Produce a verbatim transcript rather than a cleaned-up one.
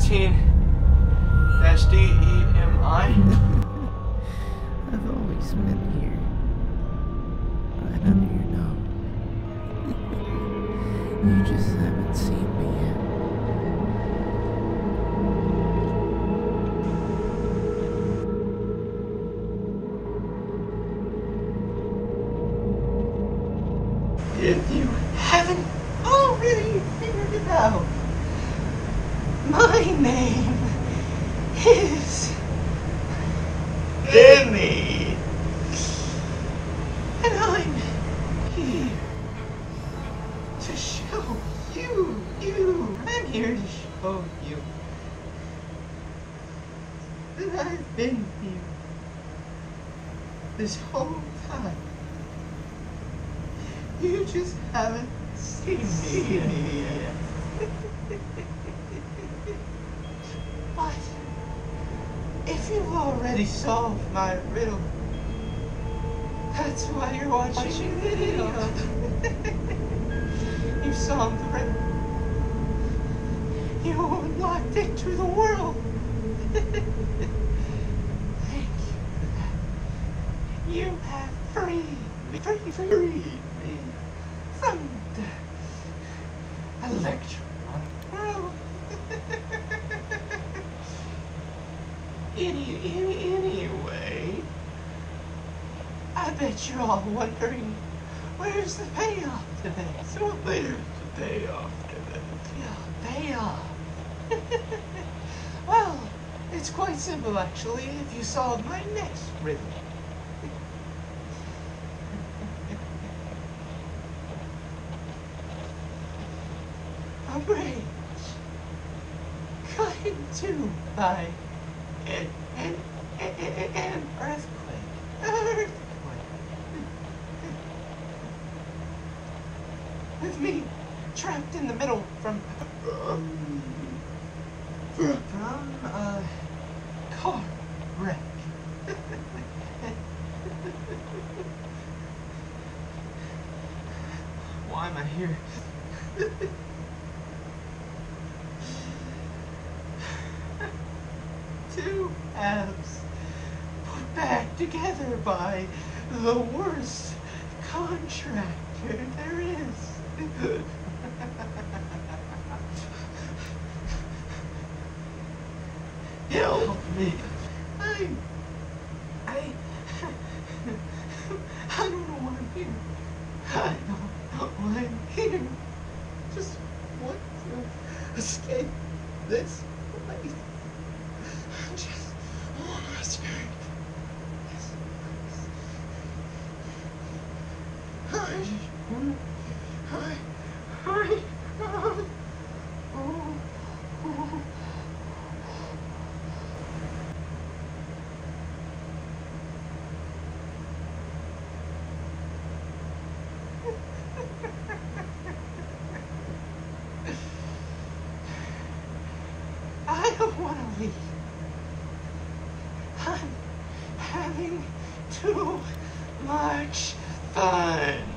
Project thirteen D E M I. I've always been here, right under your nose. You just haven't seen me yet. If you haven't already figured it out, my name is D E M I, and I'm here to show you, you, I'm here to show you that I've been here this whole time. You just haven't seen me yet. But if you've already solved my riddle, that's why you're watching, watching the video. You solved the riddle. You unlocked it to the world. Thank you for that. You have freed me, freed, freed me from the electron. Any, any, anyway, I bet you're all wondering, where's the payoff to that? So where's the payoff to that? Yeah, payoff. Well, it's quite simple, actually, if you solve my next riddle. A bridge cut in two by An, an, an, an earthquake. Earthquake. With me trapped in the middle from um, from a car wreck. Why am I here? Two halves put back together by the worst contractor there is. Help me. I, I, I don't know why I'm here. I don't know why I'm here. Just want to escape this place. Just want to escape. Yes. I just want to. I. I. I. Oh. Oh. I don't want to leave. I'm having too much fun.